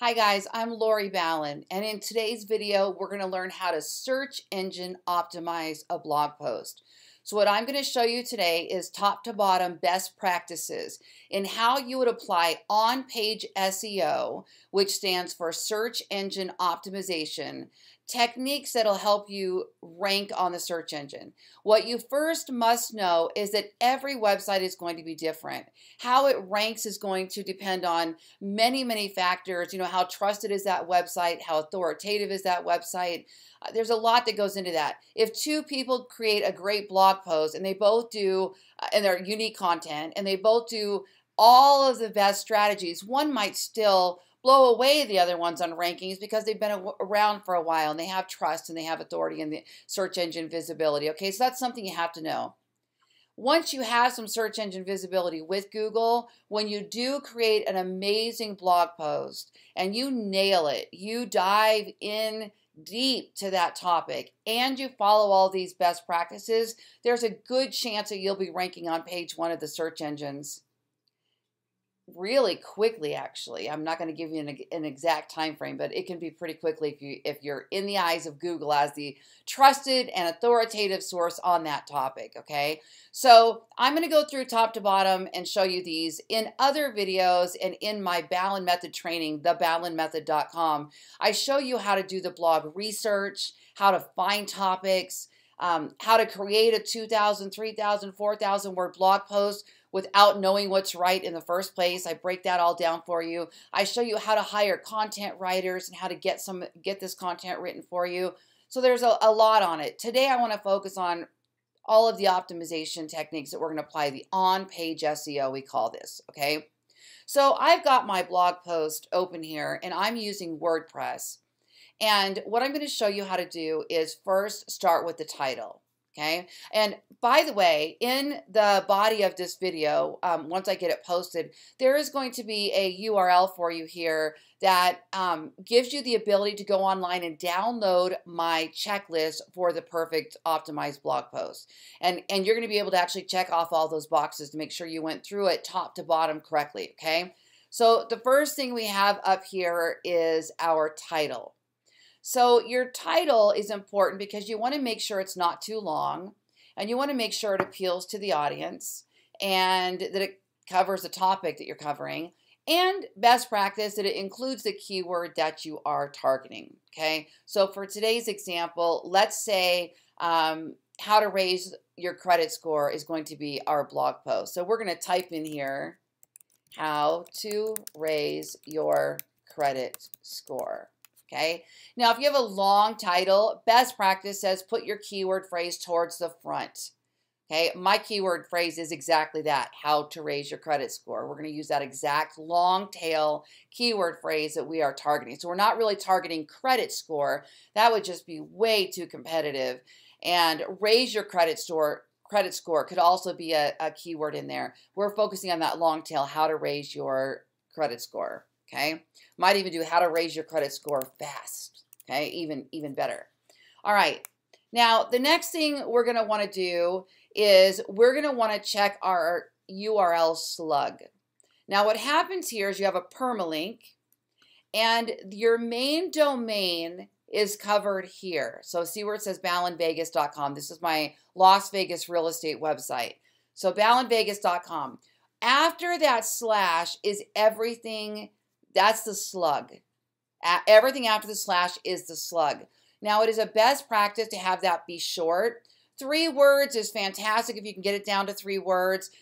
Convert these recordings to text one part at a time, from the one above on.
Hi guys, I'm Lori Ballen, and in today's video, we're going to learn how to search engine optimize a blog post. So what I'm going to show you today is top to bottom best practices in how you would apply on-page SEO, which stands for search engine optimization, techniques that'll help you rank on the search engine. What you first must know is that every website is going to be different. How it ranks is going to depend on many factors. You know, how trusted is that website? How authoritative is that website? There's a lot that goes into that. If two people create a great blog post and they both do, and they're unique content, and they both do all of the best strategies, one might still blow away the other ones on rankings because they've been around for a while and they have trust and they have authority in the search engine visibility. Okay, so that's something you have to know. Once you have some search engine visibility with Google, when you do create an amazing blog post and you nail it, you dive in deep to that topic and you follow all these best practices, there's a good chance that you'll be ranking on page one of the search engines really quickly. Actually, I'm not going to give you an exact time frame, but it can be pretty quickly if you're in the eyes of Google as the trusted and authoritative source on that topic. Okay, so I'm going to go through top to bottom and show you these in other videos and in my Ballen Method training, TheBallenMethod.com. I show you how to do the blog research, how to find topics, how to create a 2,000, 3,000, 4,000 word blog post without knowing what's right in the first place. I break that all down for you. I show you how to hire content writers and how to get this content written for you. So there's a lot on it. Today I want to focus on all of the optimization techniques that we're going to apply, the on-page SEO we call this, okay? So I've got my blog post open here and I'm using WordPress. And what I'm going to show you how to do is first start with the title. Okay. And by the way, in the body of this video, once I get it posted, there is going to be a URL for you here that gives you the ability to go online and download my checklist for the perfect optimized blog post. And you're going to be able to actually check off all those boxes to make sure you went through it top to bottom correctly. Okay. So the first thing we have up here is our title. So your title is important because you want to make sure it's not too long and you want to make sure it appeals to the audience and that it covers the topic that you're covering, and best practice that it includes the keyword that you are targeting. Okay, so for today's example, let's say how to raise your credit score is going to be our blog post. So we're going to type in here, how to raise your credit score. Okay. Now, if you have a long title, best practice says put your keyword phrase towards the front. Okay. My keyword phrase is exactly that, how to raise your credit score. We're going to use that exact long tail keyword phrase that we are targeting. So we're not really targeting credit score. That would just be way too competitive. And raise your credit score could also be a keyword in there. We're focusing on that long tail, how to raise your credit score. Okay, might even do how to raise your credit score fast. Okay, even better. All right, now the next thing we're going to want to do is we're going to want to check our URL slug. Now what happens here is you have a permalink and your main domain is covered here. So see where it says BallenVegas.com. This is my Las Vegas real estate website. So BallenVegas.com. After that slash is everything. That's the slug. Everything after the slash is the slug. Now, it is a best practice to have that be short. 3 words is fantastic if you can get it down to 3 words.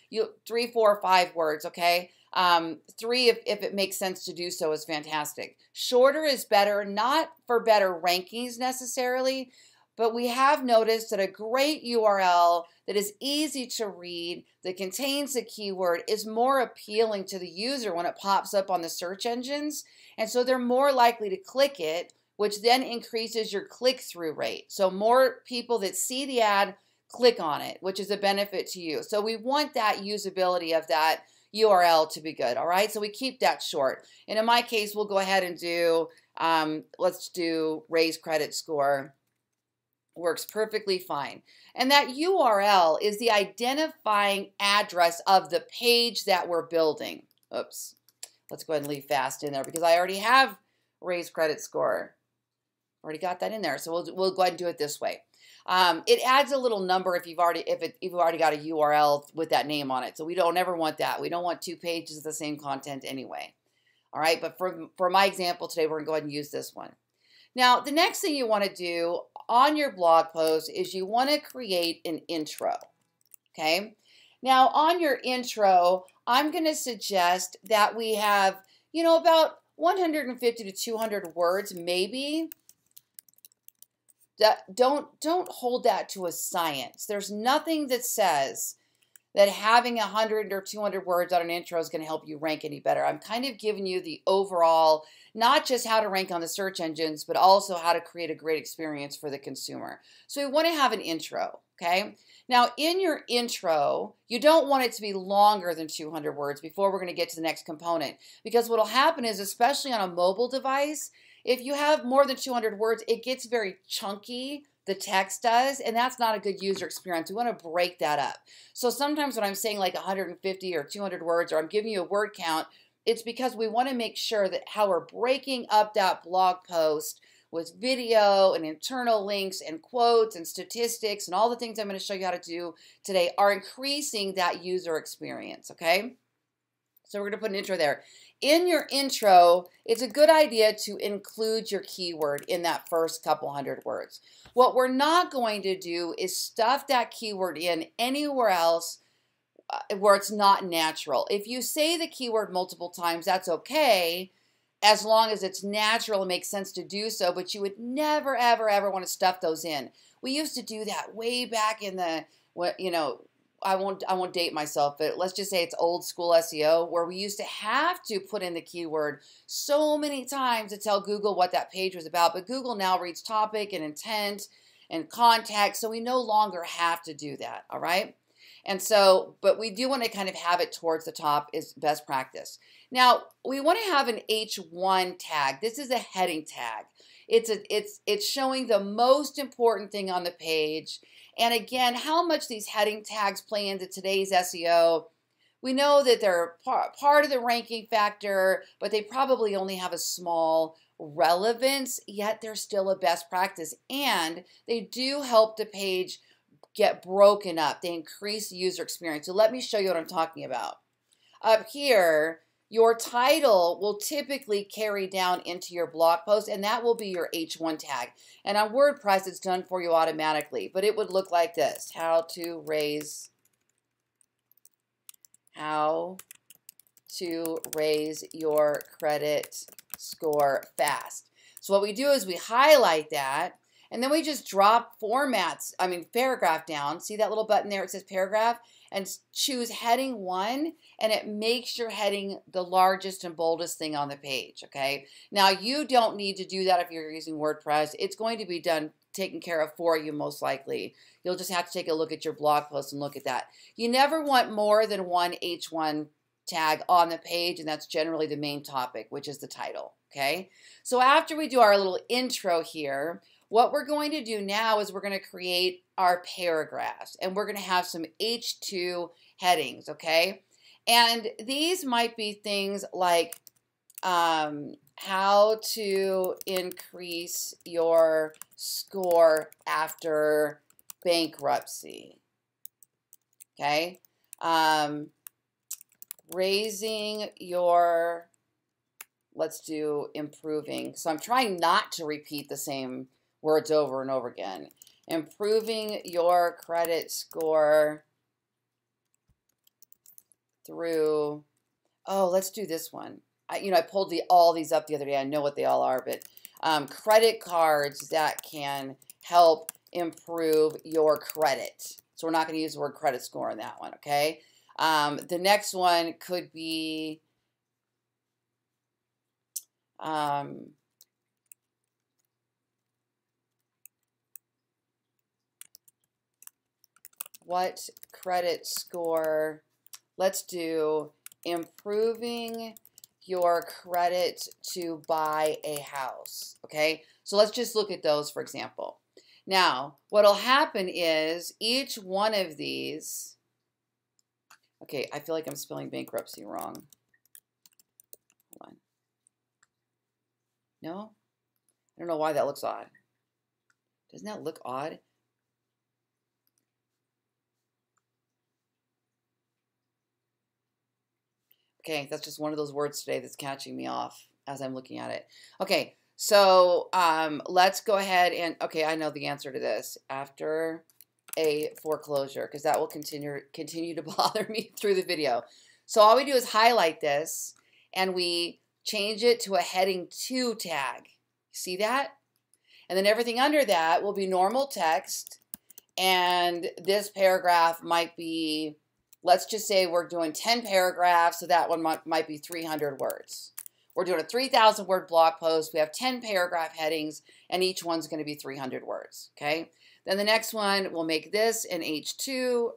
3, 4, 5 words, okay? 3, if it makes sense to do so, is fantastic. Shorter is better, not for better rankings necessarily, but we have noticed that a great URL that is easy to read, that contains the keyword, is more appealing to the user when it pops up on the search engines. And so they're more likely to click it, which then increases your click-through rate. So more people that see the ad click on it, which is a benefit to you. So we want that usability of that URL to be good, all right? So we keep that short. And in my case, we'll go ahead and do, let's do raise credit score. Works perfectly fine. And that URL is the identifying address of the page that we're building. Oops, Let's go ahead and leave fast in there because I already have raised credit score. Already got that in there. So we'll go ahead and do it this way. It adds a little number if you've already got a URL with that name on it. So we don't ever want that. We don't want two pages of the same content anyway. All right, but for my example today, we're going to go ahead and use this one. Now, the next thing you want to do on your blog post is you want to create an intro, okay? Now, on your intro, I'm going to suggest that we have, you know, about 150 to 200 words maybe. Don't hold that to a science. There's nothing that says that having 100 or 200 words on an intro is going to help you rank any better. I'm kind of giving you the overall, not just how to rank on the search engines, but also how to create a great experience for the consumer. So we want to have an intro, okay? Now, in your intro, you don't want it to be longer than 200 words before we're going to get to the next component. Because what will happen is, especially on a mobile device, if you have more than 200 words, it gets very chunky. The text does, and that's not a good user experience. We want to break that up. So sometimes when I'm saying like 150 or 200 words, or I'm giving you a word count, it's because we want to make sure that how we're breaking up that blog post with video and internal links and quotes and statistics and all the things I'm going to show you how to do today are increasing that user experience, okay? So we're going to put an intro there. In your intro, it's a good idea to include your keyword in that first couple hundred words. What we're not going to do is stuff that keyword in anywhere else where it's not natural. If you say the keyword multiple times, that's okay, as long as it's natural and makes sense to do so, but you would never, ever, ever want to stuff those in. We used to do that way back in the, you know, I won't date myself, but let's just say it's old school SEO where we used to have to put in the keyword so many times to tell Google what that page was about. But Google now reads topic and intent and context, so we no longer have to do that, all right? And so, but we do want to kind of have it towards the top is best practice. Now, we want to have an H1 tag. This is a heading tag. It's showing the most important thing on the page. And again, how much these heading tags play into today's SEO, we know that they're part of the ranking factor, but they probably only have a small relevance, yet they're still a best practice. And they do help the page get broken up. They increase the user experience. So let me show you what I'm talking about. Up here, your title will typically carry down into your blog post, and that will be your H1 tag. And on WordPress, it's done for you automatically, but it would look like this. How to raise your credit score fast. So what we do is we highlight that, and then we just drop paragraph down. See that little button there? It says paragraph. And choose heading one, and it makes your heading the largest and boldest thing on the page, okay? Now, you don't need to do that if you're using WordPress. It's going to be done, taken care of for you most likely. You'll just have to take a look at your blog post and look at that. You never want more than one H1 tag on the page, and that's generally the main topic, which is the title, okay? So after we do our little intro here, what we're going to do now is we're going to create our paragraphs, and we're going to have some H2 headings, okay? And these might be things like how to increase your score after bankruptcy, okay? Raising your, let's do improving. So I'm trying not to repeat the same words over and over again. Improving your credit score through, oh, let's do this one. I pulled all these up the other day. I know what they all are, but credit cards that can help improve your credit. So we're not going to use the word credit score in that one, okay? The next one could be what credit score? Let's do improving your credit to buy a house, okay? So let's just look at those, for example. Now, what'll happen is each one of these, okay, I feel like I'm spelling bankruptcy wrong. No? I don't know why that looks odd. Doesn't that look odd? Okay, that's just one of those words today that's catching me off as I'm looking at it. Okay, so let's go ahead and, okay, I know the answer to this. After a foreclosure, because that will continue to bother me through the video. So all we do is highlight this, and we change it to a heading 2 tag. See that? And then everything under that will be normal text, and this paragraph might be, let's just say we're doing 10 paragraphs, so that one might be 300 words. We're doing a 3,000 word blog post. We have 10 paragraph headings, and each one's going to be 300 words, okay? Then the next one, we'll make this an H2.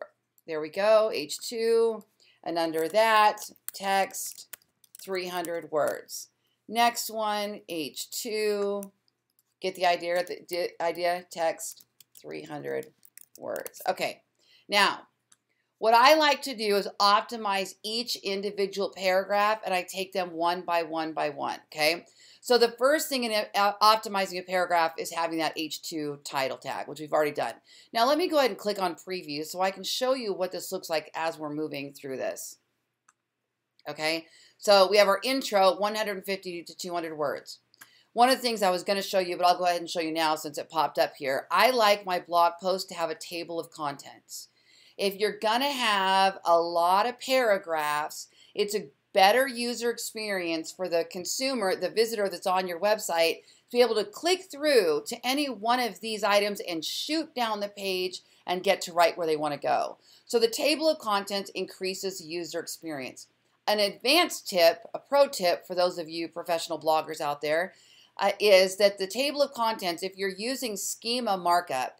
There we go, H2. And under that, text 300 words. Next one, H2. Get the idea? Text 300 words. Okay, now, what I like to do is optimize each individual paragraph, and I take them one by one by one, okay? So the first thing in optimizing a paragraph is having that H2 title tag, which we've already done. Now let me go ahead and click on preview so I can show you what this looks like as we're moving through this, okay? So we have our intro, 150 to 200 words. One of the things I was going to show you, but I'll go ahead and show you now since it popped up here, I like my blog post to have a table of contents. If you're going to have a lot of paragraphs, it's a better user experience for the consumer, the visitor that's on your website, to be able to click through to any one of these items and shoot down the page and get to right where they want to go. So the table of contents increases user experience. An advanced tip, a pro tip for those of you professional bloggers out there, is that the table of contents, if you're using schema markup,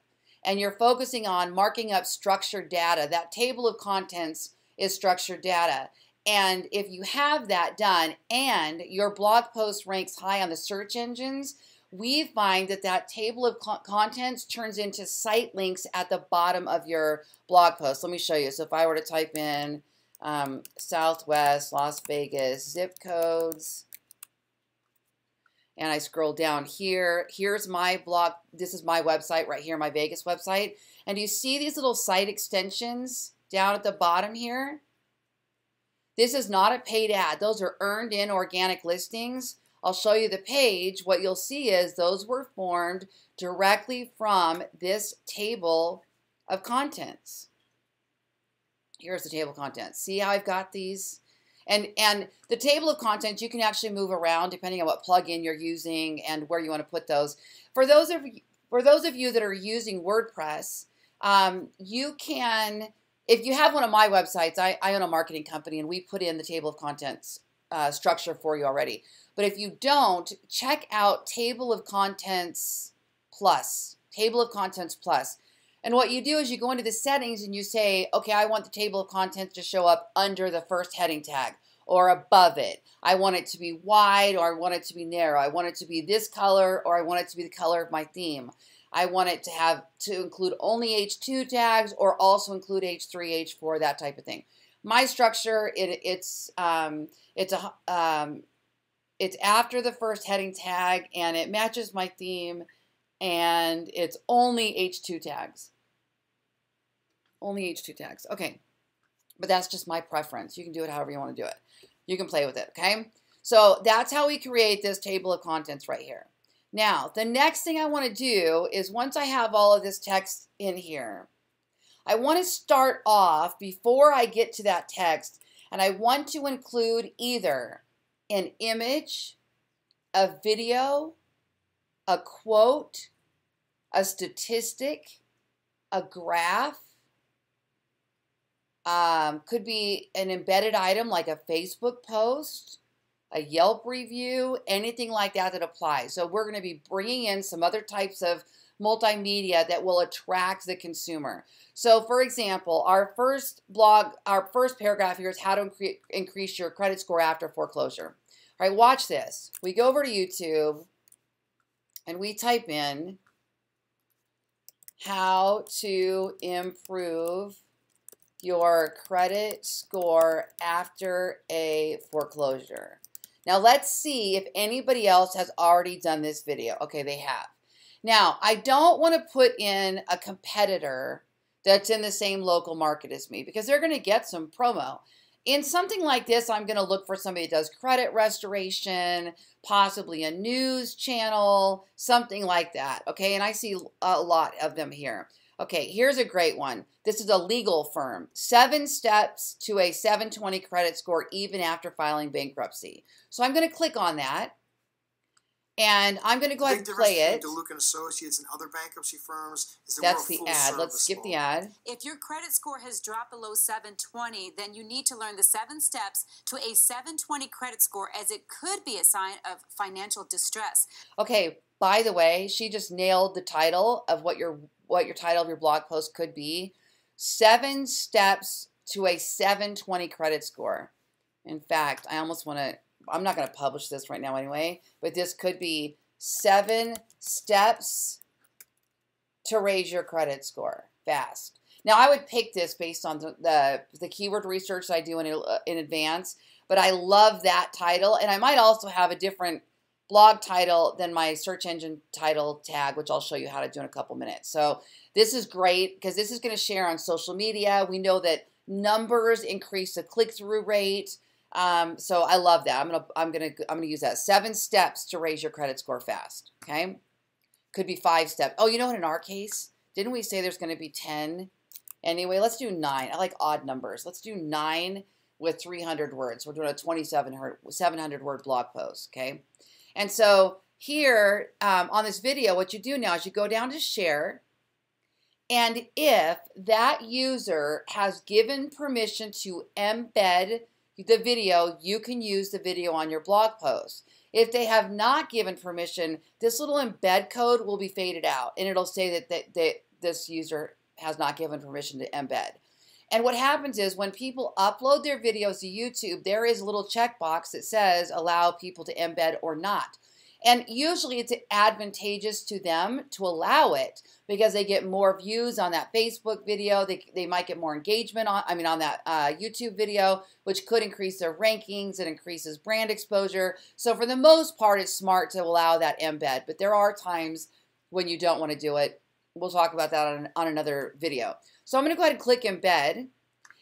and you're focusing on marking up structured data, that table of contents is structured data. And if you have that done and your blog post ranks high on the search engines, we find that that table of contents turns into site links at the bottom of your blog post. Let me show you. So if I were to type in Southwest Las Vegas zip codes, and I scroll down here. Here's my blog. This is my website right here, my Vegas website. And you see these little site extensions down at the bottom here? This is not a paid ad. Those are earned in organic listings. I'll show you the page. What you'll see is those were formed directly from this table of contents. Here's the table of contents. See how I've got these? And the table of contents, you can actually move around depending on what plugin you're using and where you want to put those. For those of you that are using WordPress, you can, if you have one of my websites, I own a marketing company and we put in the table of contents structure for you already. But if you don't, check out Table of Contents Plus, Table of Contents Plus. And what you do is you go into the settings and you say, okay, I want the table of contents to show up under the first heading tag or above it. I want it to be wide or I want it to be narrow. I want it to be this color or I want it to be the color of my theme. I want it to have to include only H2 tags or also include H3, H4, that type of thing. My structure, it's after the first heading tag and it matches my theme and it's only H2 tags. Only H2 tags. Okay. But that's just my preference. You can do it however you want to do it. You can play with it, okay? So that's how we create this table of contents right here. Now, the next thing I want to do is once I have all of this text in here, I want to start off before I get to that text, and I want to include either an image, a video, a quote, a statistic, a graph, could be an embedded item like a Facebook post, a Yelp review, anything like that that applies. So we're going to be bringing in some other types of multimedia that will attract the consumer. So for example, our first paragraph here is how to increase your credit score after foreclosure. All right, watch this. We go over to YouTube and we type in how to improve your credit score after a foreclosure. Now let's see if anybody else has already done this video. Okay, they have. Now, I don't want to put in a competitor that's in the same local market as me because they're going to get some promo. In something like this, I'm going to look for somebody that does credit restoration, possibly a news channel, something like that. Okay, and I see a lot of them here. Okay, here's a great one. This is a legal firm. 7 steps to a 720 credit score even after filing bankruptcy. So I'm going to click on that, and I'm going to go ahead and play it. DeLuca & Associates and other bankruptcy firms. That's the ad. Let's skip the ad. If your credit score has dropped below 720, then you need to learn the 7 steps to a 720 credit score, as it could be a sign of financial distress. Okay, by the way, she just nailed the title of what your title of your blog post could be. 7 steps to a 720 credit score. In fact, I almost want to, I'm not going to publish this right now anyway, but this could be 7 steps to raise your credit score fast. Now, I would pick this based on the keyword research I do in advance, but I love that title, and I might also have a different blog title than my search engine title tag, which I'll show you how to do in a couple minutes. So this is great because this is going to share on social media. We know that numbers increase the click-through rate. So I love that. I'm gonna use that. 7 steps to raise your credit score fast. Okay, could be 5 steps. Oh, you know what? In our case, didn't we say there's gonna be 10? Anyway, let's do 9. I like odd numbers. Let's do 9 with 300 words. We're doing a 700 word blog post. Okay, and so here on this video, what you do now is you go down to share, and if that user has given permission to embed the video, you can use the video on your blog post. If they have not given permission, this little embed code will be faded out, and it'll say that this user has not given permission to embed. And what happens is when people upload their videos to YouTube, there is a little checkbox that says allow people to embed or not. And usually it's advantageous to them to allow it because they get more views on that Facebook video. They might get more engagement on that YouTube video, which could increase their rankings. It increases brand exposure. So for the most part, it's smart to allow that embed. But there are times when you don't want to do it. We'll talk about that on another video. So I'm going to go ahead and click embed.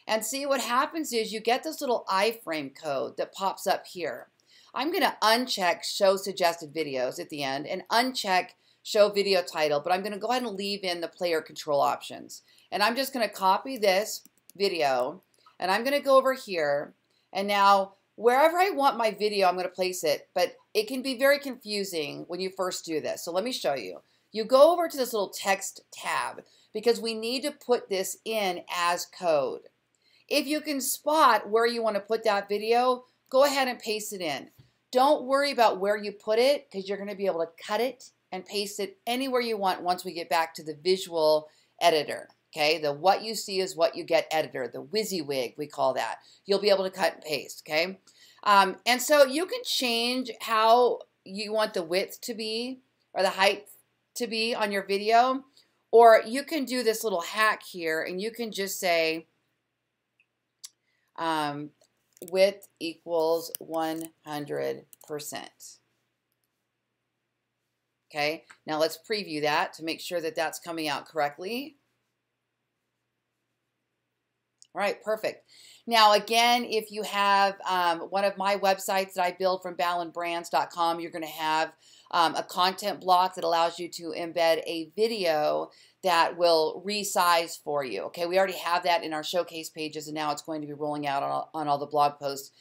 And see what happens is you get this little iframe code that pops up here. I'm going to uncheck show suggested videos at the end and uncheck show video title, but I'm going to go ahead and leave in the player control options. And I'm just going to copy this video, and I'm going to go over here, and now wherever I want my video, I'm going to place it, but it can be very confusing when you first do this. So let me show you. You go over to this little text tab because we need to put this in as code. If you can spot where you want to put that video, go ahead and paste it in. Don't worry about where you put it because you're going to be able to cut it and paste it anywhere you want once we get back to the visual editor. Okay, the what you see is what you get editor, the WYSIWYG we call that. You'll be able to cut and paste, okay? And so you can change how you want the width to be or the height to be on your video, or you can do this little hack here and you can just say, width equals 100%. Okay, now let's preview that to make sure that that's coming out correctly. All right, perfect. Now, again, if you have one of my websites that I build from BallenBrands.com, you're going to have a content block that allows you to embed a video that will resize for you. Okay, we already have that in our showcase pages, and now it's going to be rolling out on all the blog posts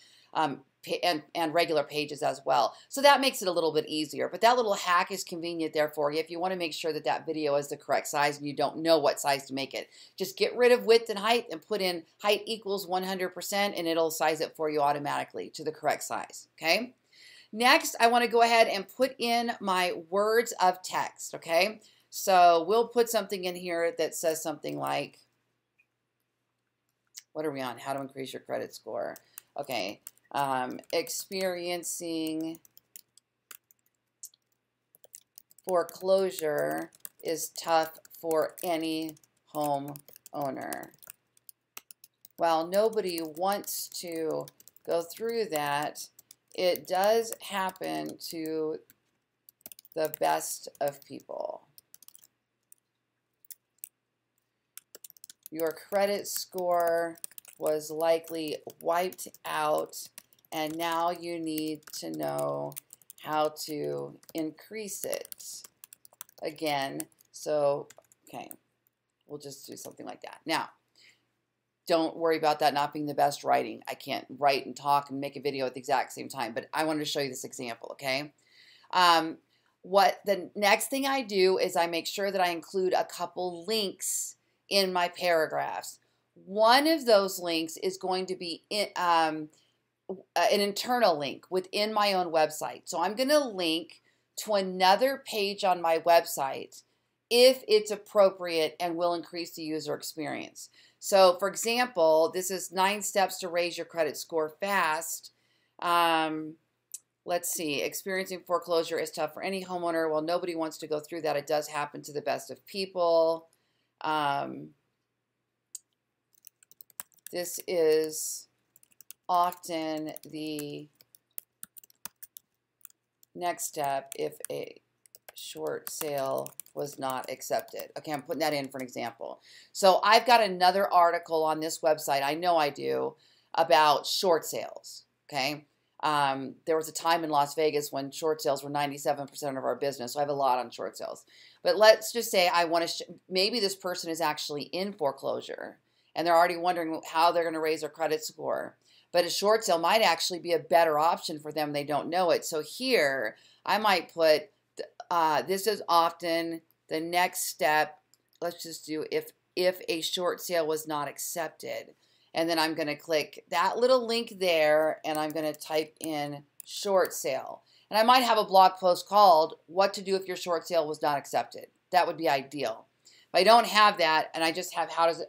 and regular pages as well. So that makes it a little bit easier, but that little hack is convenient there for you if you want to make sure that that video is the correct size and you don't know what size to make it. Just get rid of width and height and put in height equals 100%, and it'll size it for you automatically to the correct size, okay? Next, I want to go ahead and put in my words of text, okay? So we'll put something in here that says something like, what are we on? How to increase your credit score. Okay, experiencing foreclosure is tough for any home owner. While nobody wants to go through that, It does happen to the best of people. Your credit score was likely wiped out, and now you need to know how to increase it again. So, okay, we'll just do something like that. Now, don't worry about that not being the best writing. I can't write and talk and make a video at the exact same time, but I wanted to show you this example, okay? What the next thing I do is I make sure that I include a couple links in my paragraphs. One of those links is going to be an internal link within my own website. So I'm going to link to another page on my website if it's appropriate and will increase the user experience. So for example, this is 9 steps to raise your credit score fast. Let's see, experiencing foreclosure is tough for any homeowner. Well, nobody wants to go through that. It does happen to the best of people. This is often the next step if a short sale was not accepted. Okay, I'm putting that in for an example. So I've got another article on this website, I know I do, about short sales. Okay, there was a time in Las Vegas when short sales were 97% of our business, so I have a lot on short sales. But let's just say I want to, maybe this person is actually in foreclosure and they're already wondering how they're going to raise their credit score. But a short sale might actually be a better option for them. They don't know it. So here I might put, this is often the next step. Let's just do if a short sale was not accepted. And then I'm going to click that little link there and I'm going to type in short sale. And I might have a blog post called what to do if your short sale was not accepted. That would be ideal. If I don't have that and I just have how does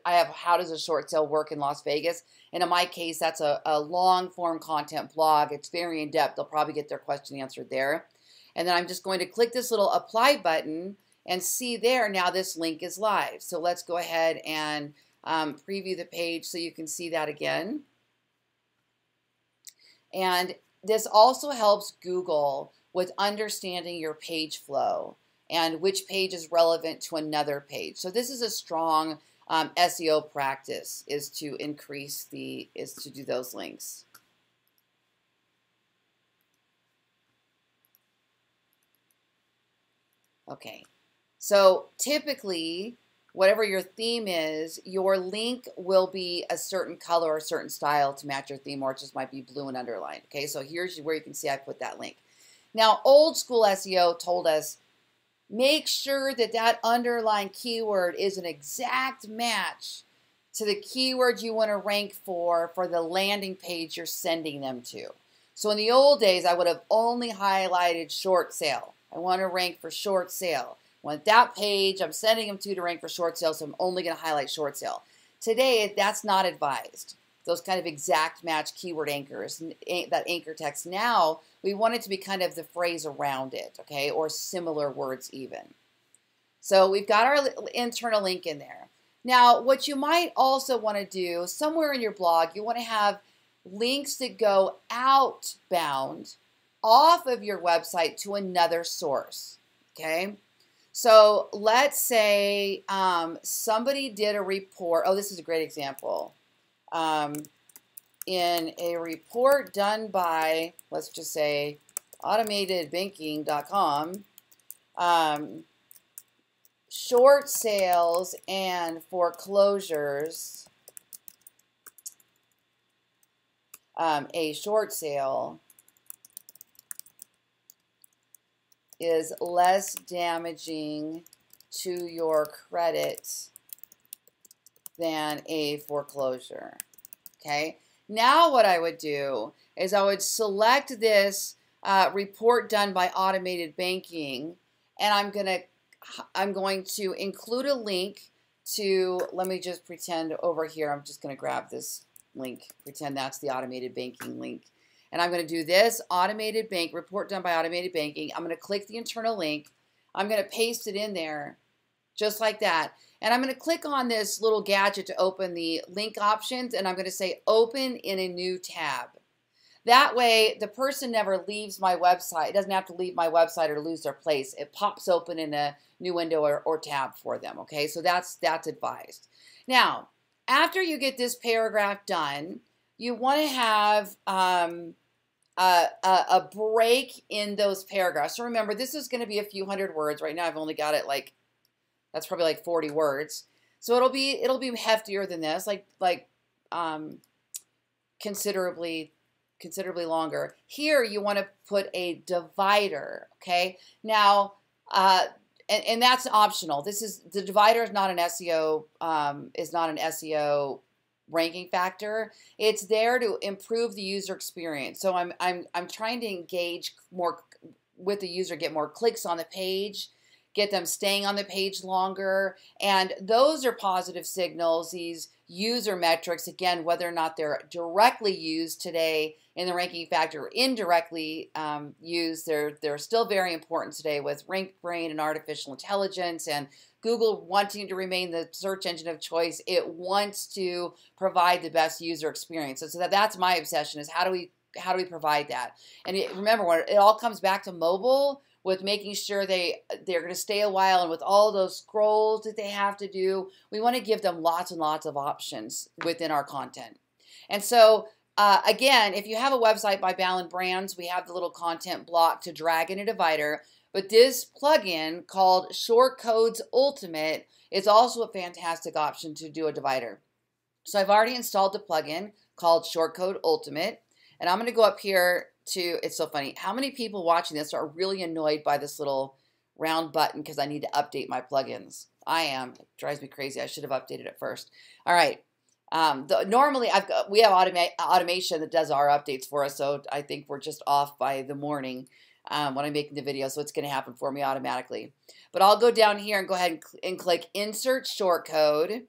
a short sale work in Las Vegas? And in my case, that's a long-form content blog. It's very in-depth. They'll probably get their question answered there. And then I'm just going to click this little apply button and see there, now this link is live. So let's go ahead and preview the page so you can see that again. And this also helps Google with understanding your page flow and which page is relevant to another page. So this is a strong SEO practice, is to increase the, is to do those links. Okay, so typically, whatever your theme is, your link will be a certain color or a certain style to match your theme, or it just might be blue and underlined. Okay, so here's where you can see I put that link. Now, old school SEO told us, make sure that that underlying keyword is an exact match to the keyword you want to rank for the landing page you're sending them to. So in the old days, I would have only highlighted short sale. I want to rank for short sale. I want that page I'm sending them to rank for short sale, so I'm only going to highlight short sale. Today, that's not advised. Those kind of exact match keyword anchors, that anchor text. Now, we want it to be kind of the phrase around it, okay, or similar words even. So we've got our internal link in there. Now, what you might also want to do, somewhere in your blog, you want to have links that go outbound off of your website to another source, okay? So let's say somebody did a report. Oh, this is a great example. In a report done by, let's just say, automatedbanking.com, short sales and foreclosures, a short sale is less damaging to your credit than a foreclosure. Okay, now what I would do is I would select this report done by automated banking, and I'm going to include a link to, let me just pretend over here, I'm just going to grab this link, pretend that's the automated banking link, and I'm going to do this automated bank report done by automated banking. I'm going to click the internal link, I'm going to paste it in there just like that. And I'm going to click on this little gadget to open the link options, and I'm going to say open in a new tab. That way, the person never leaves my website. It doesn't have to leave my website or lose their place. It pops open in a new window or tab for them, okay? So that's advised. Now, after you get this paragraph done, you want to have a break in those paragraphs. So remember, this is going to be a few hundred words. Right now, I've only got it like, that's probably like 40 words. So it'll be heftier than this, like considerably longer. Here, you want to put a divider, okay? Now, and that's optional. This is, the divider is not an SEO, ranking factor. It's there to improve the user experience. So I'm trying to engage more with the user, get more clicks on the page, get them staying on the page longer. And those are positive signals, these user metrics, again, whether or not they're directly used today in the ranking factor or indirectly used, they're still very important today with RankBrain and artificial intelligence and Google wanting to remain the search engine of choice. It wants to provide the best user experience. So that's my obsession, is how do we provide that? And remember, when it all comes back to mobile, with making sure they're going to stay a while, and with all those scrolls that they have to do, we want to give them lots and lots of options within our content. And so, again, if you have a website by Ballen Brands, we have the little content block to drag in a divider. But this plugin called Shortcode Ultimate is also a fantastic option to do a divider. So I've already installed the plugin called Shortcode Ultimate, and I'm going to go up here to, it's so funny, how many people watching this are really annoyed by this little round button because I need to update my plugins? I am. It drives me crazy. I should have updated it first. All right. Normally, we have automation that does our updates for us, so I think we're just off by the morning when I'm making the video, so it's going to happen for me automatically. But I'll go down here and go ahead and click Insert Shortcode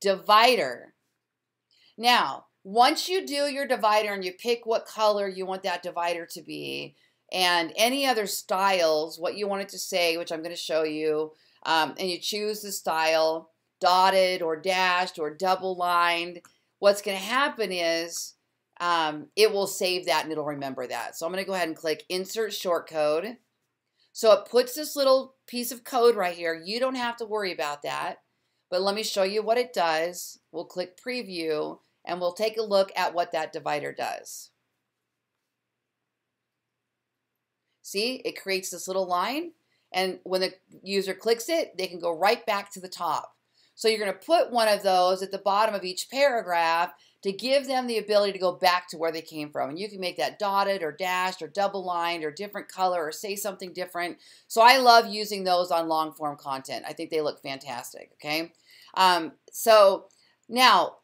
Divider. Now, once you do your divider and you pick what color you want that divider to be and any other styles, what you want it to say, which I'm going to show you, and you choose the style, dotted or dashed or double lined, what's going to happen is it will save that and it'll remember that. So I'm going to go ahead and click Insert Shortcode. So it puts this little piece of code right here. You don't have to worry about that, but let me show you what it does. We'll click Preview, and we'll take a look at what that divider does. See, it creates this little line, and when the user clicks it, they can go right back to the top. So you're going to put one of those at the bottom of each paragraph to give them the ability to go back to where they came from. And you can make that dotted or dashed or double lined or different color or say something different. So I love using those on long form content. I think they look fantastic, okay? So now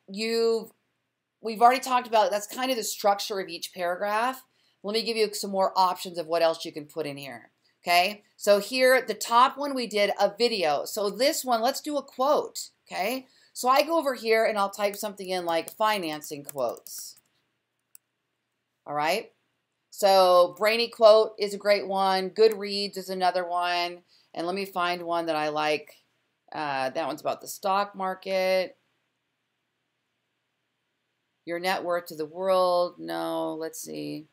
we've already talked about, that's kind of the structure of each paragraph. Let me give you some more options of what else you can put in here, okay? So here, the top one, we did a video. So this one, let's do a quote, okay? So I go over here and I'll type something in like financing quotes, all right? So BrainyQuote is a great one. Goodreads is another one. And let me find one that I like. That one's about the stock market. Your net worth to the world. No, let's see.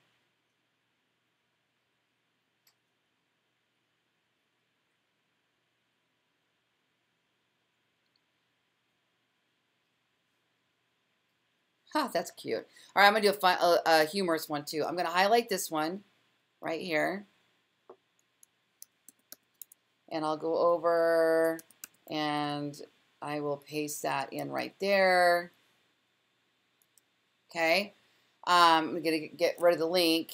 Ha, that's cute. All right, I'm going to do a humorous one too. I'm going to highlight this one right here. And I'll go over and I will paste that in right there. Okay, I'm gonna get rid of the link,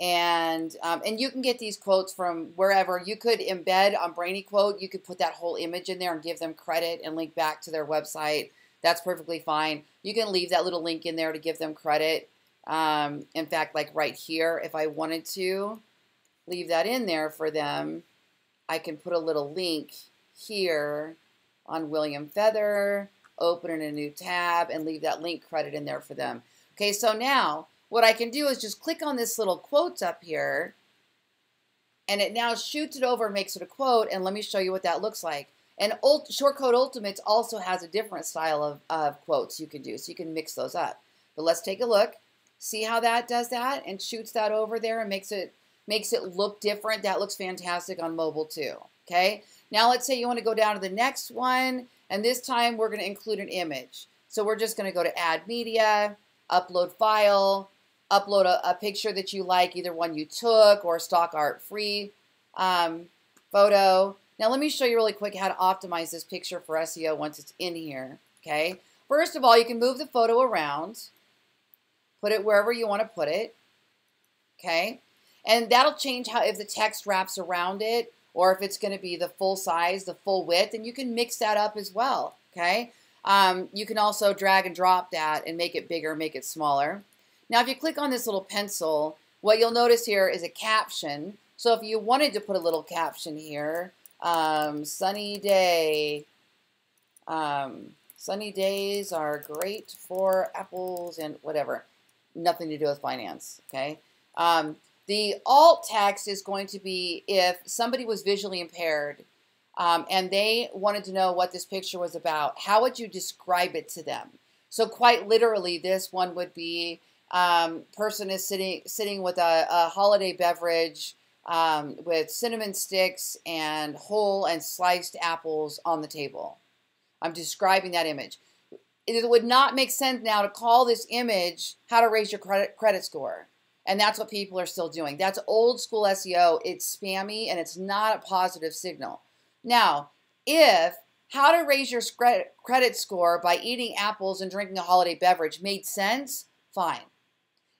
and you can get these quotes from wherever. You could embed on BrainyQuote. You could put that whole image in there and give them credit and link back to their website. That's perfectly fine. You can leave that little link in there to give them credit. In fact, like right here, if I wanted to leave that in there for them, I can put a little link here on William Feather, open in a new tab, and leave that link credit in there for them. Okay, so now what I can do is just click on this little quotes up here, and it now shoots it over and makes it a quote, and let me show you what that looks like. And Shortcode Ultimates also has a different style of quotes you can do, so you can mix those up. But let's take a look. See how that does that and shoots that over there and makes it look different. That looks fantastic on mobile too, okay? Now let's say you want to go down to the next one, and this time we're going to include an image. So we're just going to go to Add Media, Upload File, upload a picture that you like, either one you took or a stock art free photo. Now let me show you really quick how to optimize this picture for SEO once it's in here, okay? First of all, you can move the photo around, put it wherever you want to put it, okay? And that'll change how, if the text wraps around it or if it's going to be the full size, the full width, and you can mix that up as well, okay? You can also drag and drop that and make it bigger, make it smaller. Now if you click on this little pencil, what you'll notice here is a caption. So if you wanted to put a little caption here, sunny day, sunny days are great for apples and whatever. Nothing to do with finance, okay? The alt text is going to be if somebody was visually impaired and they wanted to know what this picture was about, how would you describe it to them? So quite literally, this one would be person is sitting with a holiday beverage with cinnamon sticks and whole and sliced apples on the table. I'm describing that image. It would not make sense now to call this image how to raise your credit score. And that's what people are still doing. That's old school SEO. It's spammy and it's not a positive signal. Now, if how to raise your credit score by eating apples and drinking a holiday beverage made sense, fine.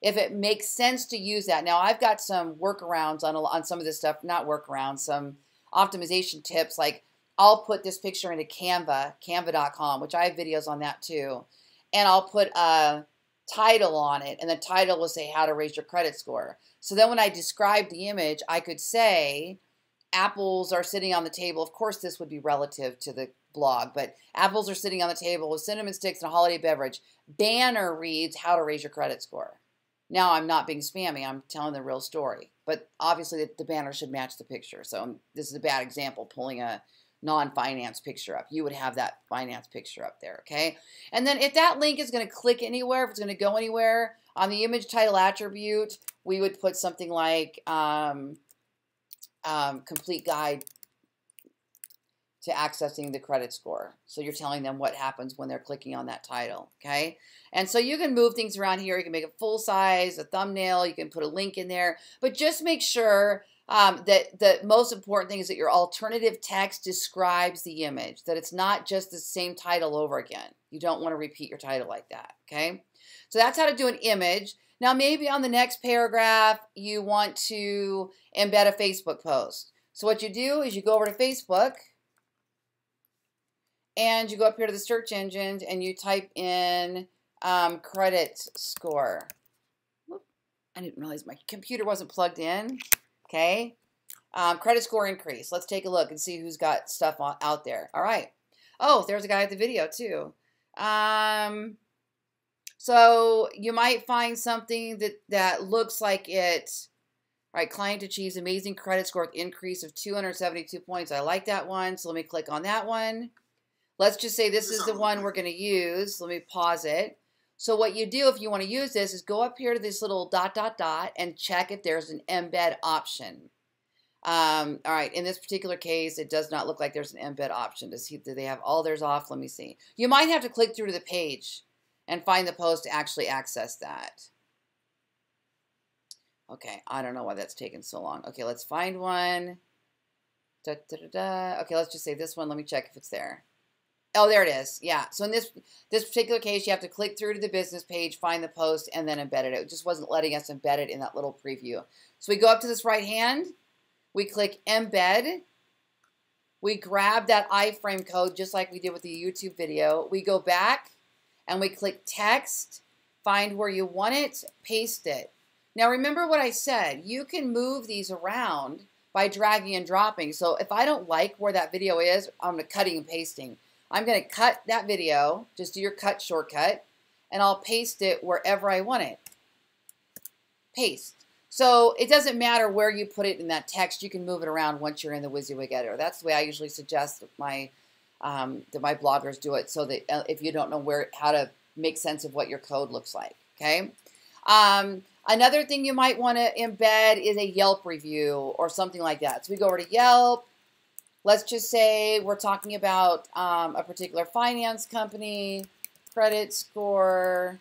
If it makes sense to use that. Now, I've got some workarounds on some of this stuff, not workarounds, some optimization tips. Like I'll put this picture into Canva, Canva.com, which I have videos on that too. And I'll put a title on it, and the title will say how to raise your credit score. So then when I describe the image, I could say apples are sitting on the table. Of course, this would be relative to the blog, but apples are sitting on the table with cinnamon sticks and a holiday beverage. Banner reads how to raise your credit score. Now I'm not being spammy. I'm telling the real story, but obviously the banner should match the picture. So this is a bad example, pulling a non-finance picture up. You would have that finance picture up there, okay? And then if that link is going to click anywhere, if it's going to go anywhere, on the image title attribute, we would put something like complete guide to accessing the credit score. So you're telling them what happens when they're clicking on that title, okay? And so you can move things around here. You can make it full size, a thumbnail. You can put a link in there. But just make sure that the most important thing is that your alternative text describes the image, that it's not just the same title over again. You don't want to repeat your title like that, okay? So that's how to do an image. Now maybe on the next paragraph, you want to embed a Facebook post. So what you do is you go over to Facebook and you go up here to the search engines and you type in credit score. Whoop, I didn't realize my computer wasn't plugged in. Okay, credit score increase. Let's take a look and see who's got stuff out there. All right. Oh, there's a guy at the video too. So you might find something that looks like it. All right, client achieves amazing credit score with increase of 272 points. I like that one. So let me click on that one. Let's just say this is the one we're going to use. Let me pause it. So what you do if you want to use this is go up here to this little ... and check if there's an embed option. All right, in this particular case, it does not look like there's an embed option. Do they have all theirs off? Let me see. You might have to click through to the page and find the post to actually access that. Okay, I don't know why that's taking so long. Okay, let's find one. Okay, let's just say this one. Let me check if it's there. Oh, there it is. Yeah. So in this particular case, you have to click through to the business page, find the post, and then embed it. It just wasn't letting us embed it in that little preview. So we go up to this right hand. We click embed. We grab that iframe code just like we did with the YouTube video. We go back and we click text, find where you want it, paste it. Now remember what I said. You can move these around by dragging and dropping. So if I don't like where that video is, I'm cutting and pasting. I'm going to cut that video, just do your cut shortcut, and I'll paste it wherever I want it. Paste. So it doesn't matter where you put it in that text. You can move it around once you're in the WYSIWYG editor. That's the way I usually suggest that my bloggers do it, so that if you don't know how to make sense of what your code looks like, okay? Another thing you might want to embed is a Yelp review or something like that. So we go over to Yelp. Let's just say we're talking about a particular finance company, credit score,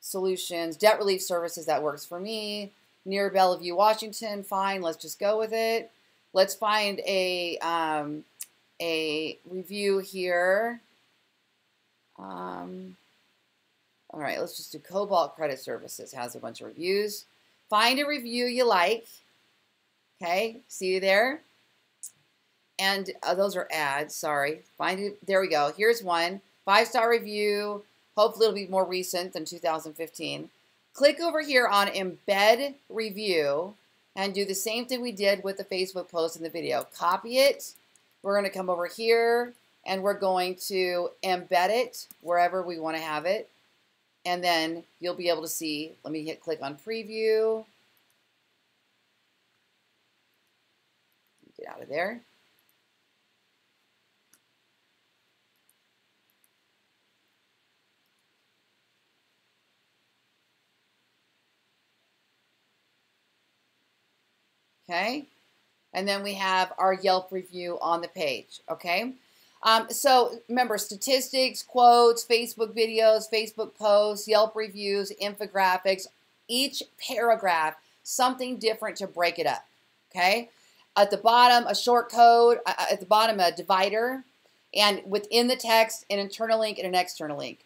solutions, debt relief services, that works for me, near Bellevue, Washington, fine, let's just go with it. Let's find a review here. All right, let's just do Cobalt Credit Services, has a bunch of reviews. Find a review you like, okay, see you there. And those are ads, sorry. Find it, there we go, here's one, 5-star review, hopefully it'll be more recent than 2015. Click over here on Embed Review and do the same thing we did with the Facebook post in the video. Copy it. We're going to come over here and we're going to embed it wherever we want to have it. And then you'll be able to see, let me hit click on Preview. Get out of there. Okay, and then we have our Yelp review on the page, okay? So remember, statistics, quotes, Facebook videos, Facebook posts, Yelp reviews, infographics, each paragraph, something different to break it up, okay? At the bottom, a short code, at the bottom, a divider, and within the text, an internal link and an external link.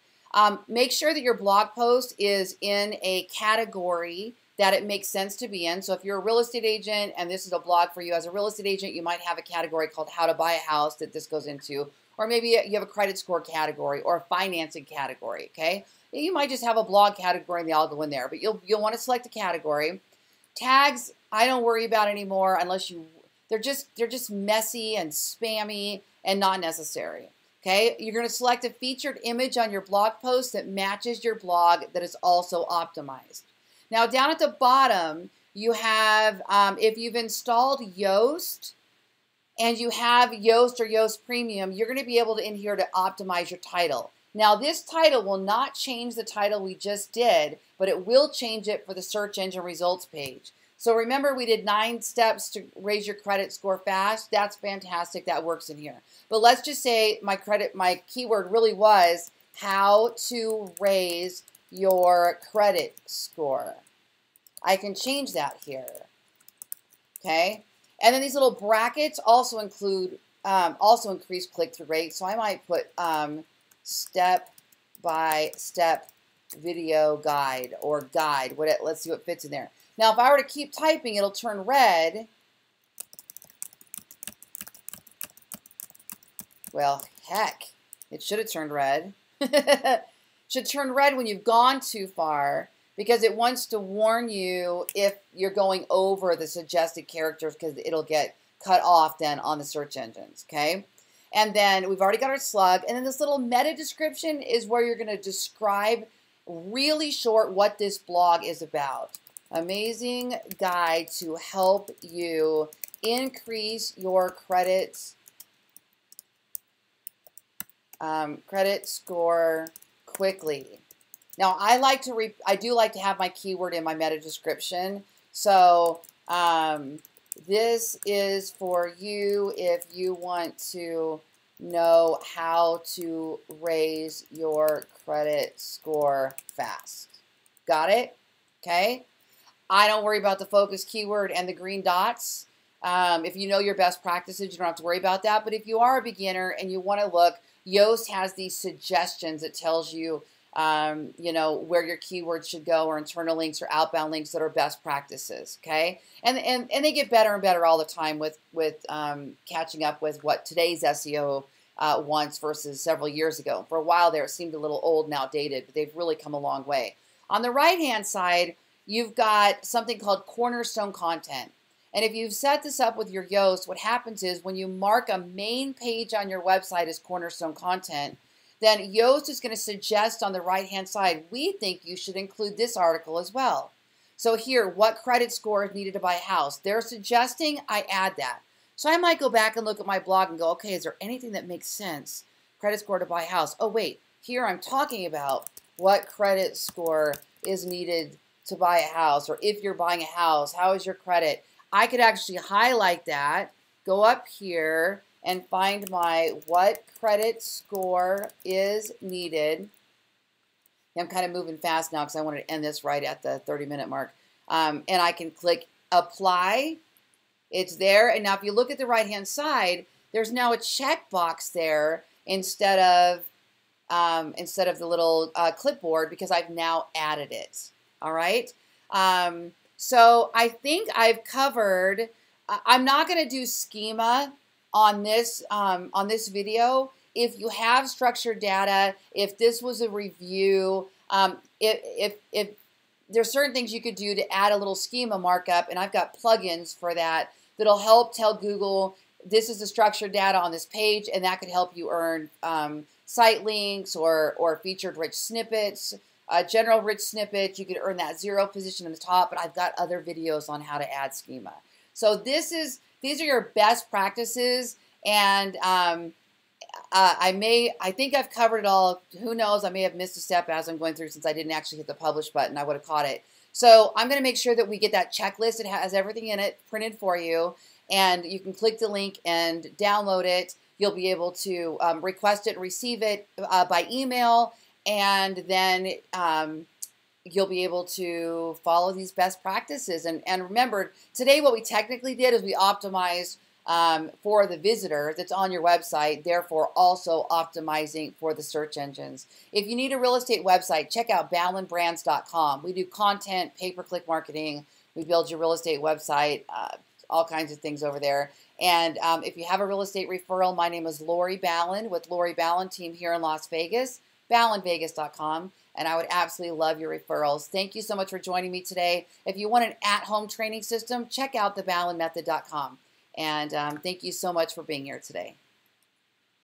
Make sure that your blog post is in a category that it makes sense to be in. So if you're a real estate agent and this is a blog for you as a real estate agent, you might have a category called how to buy a house that this goes into, or maybe you have a credit score category or a financing category, okay? You might just have a blog category and they all go in there, but you'll want to select a category. Tags, I don't worry about anymore unless you, they're just messy and spammy and not necessary, okay? You're going to select a featured image on your blog post that matches your blog that is also optimized. Now down at the bottom, you have, if you've installed Yoast and you have Yoast or Yoast Premium, you're going to be able to in here to optimize your title. Now this title will not change the title we just did, but it will change it for the search engine results page. So remember we did 9 steps to raise your credit score fast. That's fantastic. That works in here. But let's just say my keyword really was how to raise your credit score. I can change that here, okay? And then these little brackets also include, also increase click-through rate. So I might put step-by-step video guide or guide. Let's see what fits in there. Now, if I were to keep typing, it'll turn red. Well, heck, it should have turned red. Should turn red when you've gone too far because it wants to warn you if you're going over the suggested characters because it'll get cut off then on the search engines, okay? And then we've already got our slug. And then this little meta description is where you're going to describe really short what this blog is about. Amazing guide to help you increase your credit score quickly. Now I like to I do like to have my keyword in my meta description. So this is for you if you want to know how to raise your credit score fast. Got it? Okay. I don't worry about the focus keyword and the green dots. If you know your best practices, you don't have to worry about that. But if you are a beginner and you want to look, Yoast has these suggestions that tells you, you know, where your keywords should go or internal links or outbound links that are best practices, okay? And they get better and better all the time with catching up with what today's SEO wants versus several years ago. For a while there, it seemed a little old and outdated, but they've really come a long way. On the right-hand side, you've got something called cornerstone content. And if you've set this up with your Yoast, what happens is when you mark a main page on your website as cornerstone content, then Yoast is going to suggest on the right-hand side, we think you should include this article as well. So here, what credit score is needed to buy a house? They're suggesting I add that. So I might go back and look at my blog and go, okay, is there anything that makes sense? Credit score to buy a house. Oh, wait, here I'm talking about what credit score is needed to buy a house, or if you're buying a house, how is your credit? I could actually highlight that, go up here and find my what credit score is needed. I'm kind of moving fast now because I wanted to end this right at the 30-minute mark. And I can click apply. It's there. And now if you look at the right-hand side, there's now a checkbox there instead of the little clipboard, because I've now added it. All right. So I think I've covered. I'm not going to do schema on this video. If you have structured data, if this was a review, if there's certain things you could do to add a little schema markup, and I've got plugins for that that'll help tell Google this is the structured data on this page, and that could help you earn site links or featured rich snippets, general rich snippets. You could earn that zero position in the top, but I've got other videos on how to add schema. So these are your best practices, and I think I've covered it all. Who knows? I may have missed a step as I'm going through, since I didn't actually hit the publish button. I would have caught it. So I'm going to make sure that we get that checklist. It has everything in it printed for you, and you can click the link and download it. You'll be able to request it and receive it by email, and then you'll be able to follow these best practices. And remember, today what we technically did is we optimized for the visitor that's on your website, therefore also optimizing for the search engines. If you need a real estate website, check out BallenBrands.com. We do content, pay-per-click marketing. We build your real estate website, all kinds of things over there. And if you have a real estate referral, my name is Lori Ballen with Lori Ballen Team here in Las Vegas, BallenVegas.com. And I would absolutely love your referrals. Thank you so much for joining me today. If you want an at-home training system, check out TheBallenMethod.com. And thank you so much for being here today.